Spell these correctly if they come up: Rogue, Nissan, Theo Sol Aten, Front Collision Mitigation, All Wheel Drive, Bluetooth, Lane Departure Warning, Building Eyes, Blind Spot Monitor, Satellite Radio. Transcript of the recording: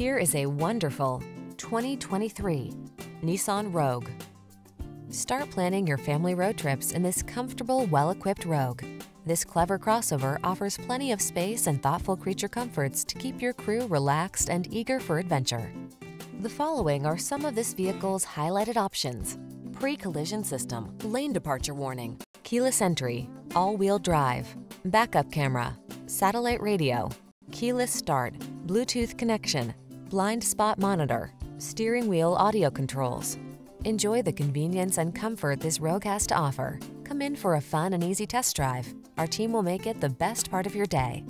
Here is a wonderful 2023 Nissan Rogue. Start planning your family road trips in this comfortable, well-equipped Rogue. This clever crossover offers plenty of space and thoughtful creature comforts to keep your crew relaxed and eager for adventure. The following are some of this vehicle's highlighted options: pre-collision system, lane departure warning, keyless entry, all-wheel drive, backup camera, satellite radio, keyless start, Bluetooth connection, blind spot monitor, steering wheel audio controls. Enjoy the convenience and comfort this Rogue has to offer. Come in for a fun and easy test drive. Our team will make it the best part of your day.